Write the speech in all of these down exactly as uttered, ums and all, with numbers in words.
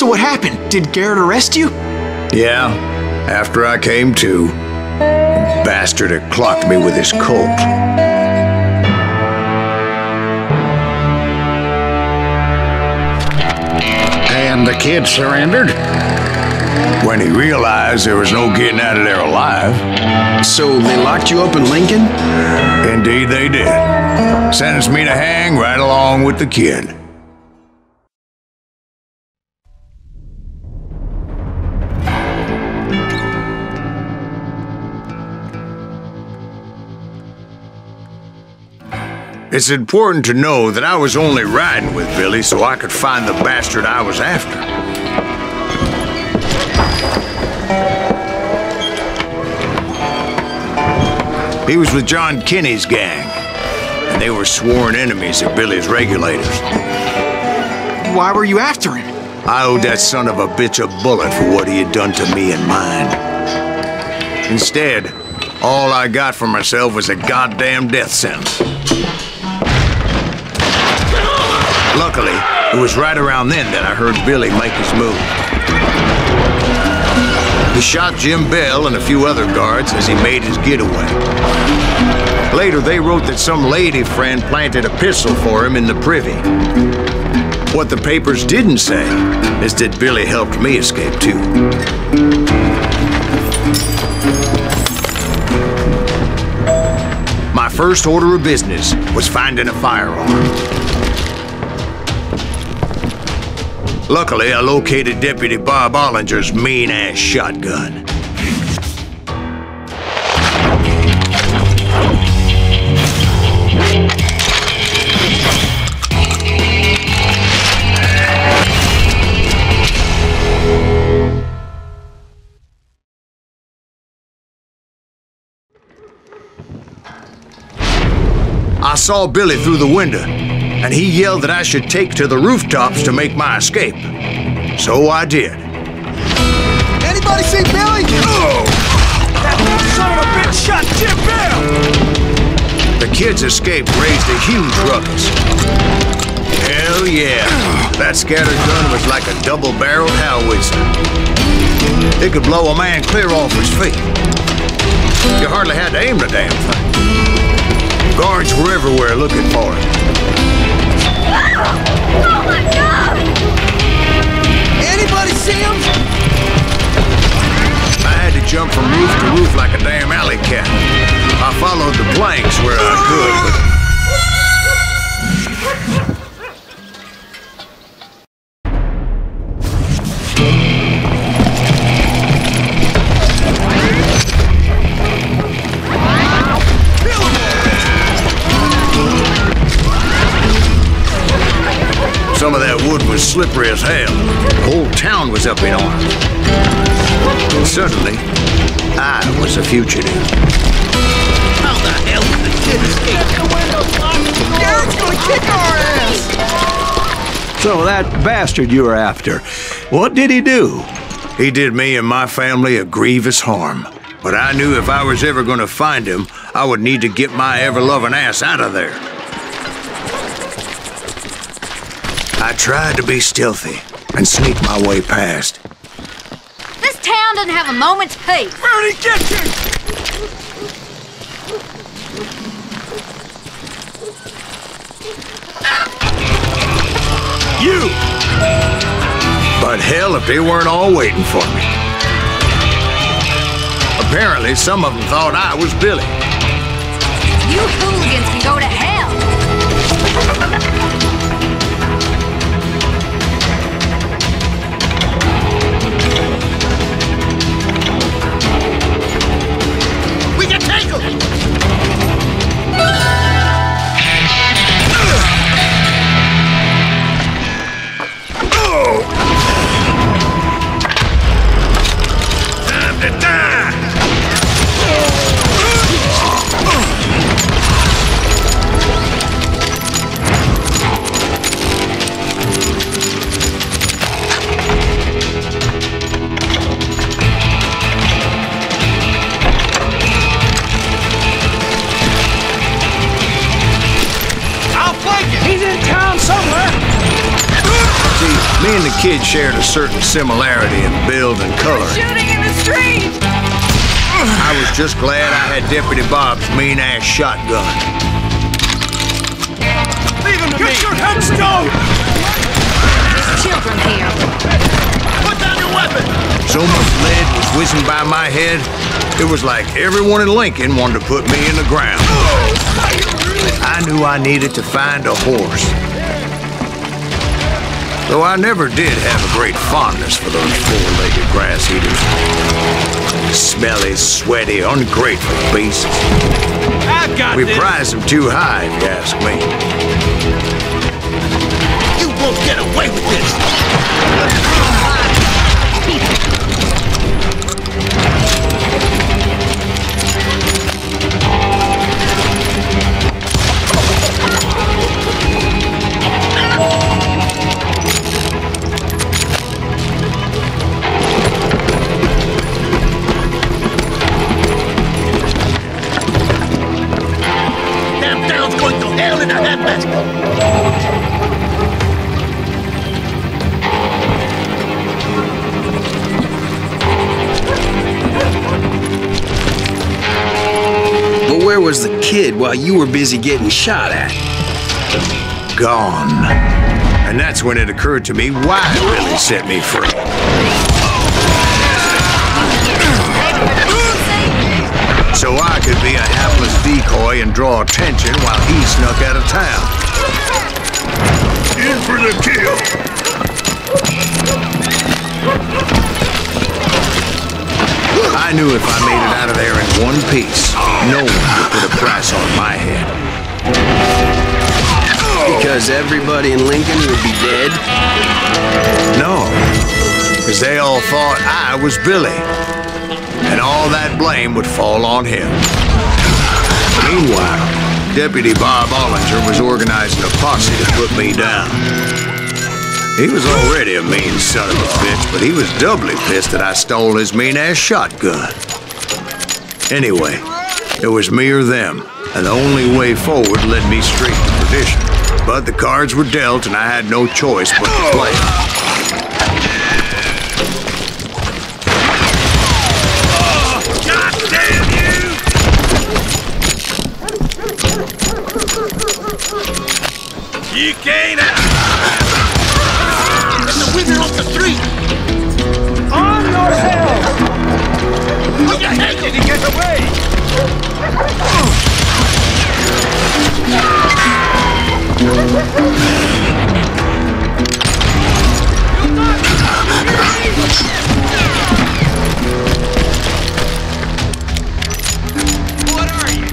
So what happened? Did Garrett arrest you? Yeah, after I came to. The bastard had clocked me with his Colt. And the kid surrendered? When he realized there was no getting out of there alive. So they locked you up in Lincoln? Indeed they did. Sentenced me to hang right along with the kid. It's important to know that I was only riding with Billy so I could find the bastard I was after. He was with John Kinney's gang, and they were sworn enemies of Billy's regulators. Why were you after him? I owed that son of a bitch a bullet for what he had done to me and mine. Instead, all I got for myself was a goddamn death sentence. Luckily, it was right around then that I heard Billy make his move. He shot Jim Bell and a few other guards as he made his getaway. Later, they wrote that some lady friend planted a pistol for him in the privy. What the papers didn't say is that Billy helped me escape, too. My first order of business was finding a firearm. Luckily, I located Deputy Bob Ollinger's mean-ass shotgun. I saw Billy through the window, and he yelled that I should take to the rooftops to make my escape. So I did. Anybody see Billy? Oh! That son of a bitch shot Jim Bell! The kid's escape raised a huge ruckus. Hell yeah. That scattered gun was like a double-barreled howitzer. It could blow a man clear off his feet. You hardly had to aim the damn thing. Guards were everywhere looking for him. Oh my God! Anybody see him? I had to jump from roof to roof like a damn alley cat. I followed the planks where I could, but... Some of that wood was slippery as hell. The whole town was up in arms. And suddenly, I was a fugitive. How the hell did the kid escape? The window's locked. Garrett's gonna kick our ass! So that bastard you were after, what did he do? He did me and my family a grievous harm. But I knew if I was ever gonna find him, I would need to get my ever-loving ass out of there. I tried to be stealthy and sneak my way past. This town doesn't have a moment's peace. Where'd he get you? You! But hell, if they weren't all waiting for me. Apparently, some of them thought I was Billy. You hooligans can go to hell. He's in town somewhere! See, me and the kid shared a certain similarity in build and color. Shooting in the street! I was just glad I had Deputy Bob's mean-ass shotgun. Leave him to me! Get your headstone! There's children here. Put down your weapon! So much lead was whizzing by my head, it was like everyone in Lincoln wanted to put me in the ground. I knew I needed to find a horse. Though I never did have a great fondness for those four-legged grass eaters. Smelly, sweaty, ungrateful beasts. I got we this. Prized them too high, if you ask me. You won't get away with this. But where was the kid while you were busy getting shot at? Gone. And that's when it occurred to me why it really set me free. So I could be a hapless decoy and draw attention while he snuck out of town. In for the kill! I knew if I made it out of there in one piece, no one would put a price on my head. Because everybody in Lincoln would be dead? No, because they all thought I was Billy. And all that blame would fall on him. Meanwhile, Deputy Bob Ollinger was organizing a posse to put me down. He was already a mean son of a bitch, but he was doubly pissed that I stole his mean-ass shotgun. Anyway, it was me or them, and the only way forward led me straight to perdition. But the cards were dealt, and I had no choice but to play. You can't have it! The women off the street! Arm yourself! Put your hand in and get away! What are you,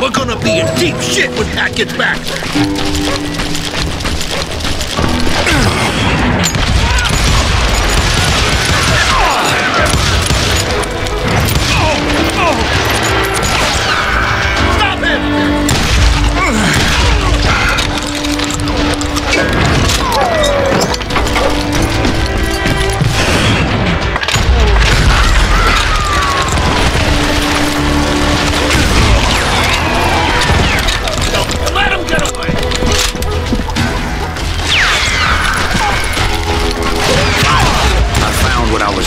We're gonna be in deep shit when Pat gets back! Stop him!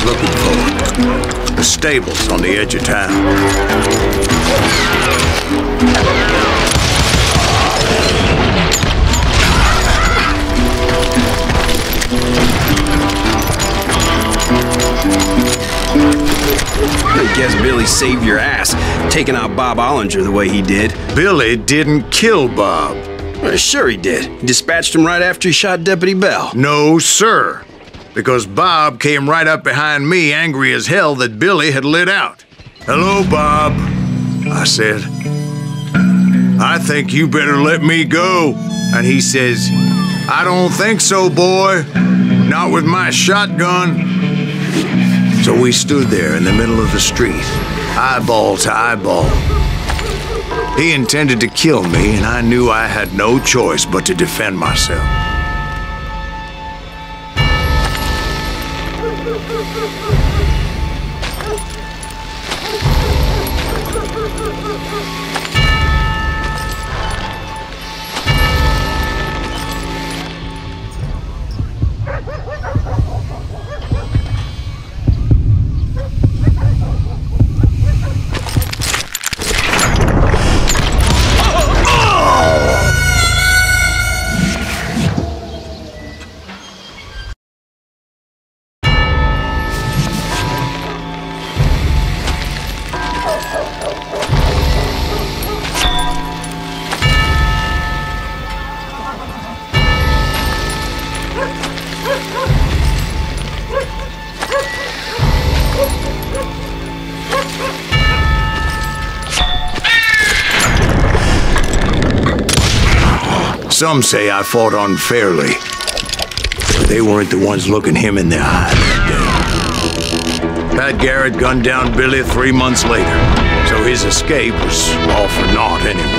Looking for the stables on the edge of town. I guess Billy saved your ass, taking out Bob Ollinger the way he did. Billy didn't kill Bob. Well, sure he did. He dispatched him right after he shot Deputy Bell. No, sir. Because Bob came right up behind me, angry as hell that Billy had lit out. "Hello, Bob," I said. "I think you better let me go." And he says, "I don't think so, boy. Not with my shotgun." So we stood there in the middle of the street, eyeball to eyeball. He intended to kill me, and I knew I had no choice but to defend myself. Some say I fought unfairly. They weren't the ones looking him in the eye that day. Pat Garrett gunned down Billy three months later, so his escape was all for naught anyway.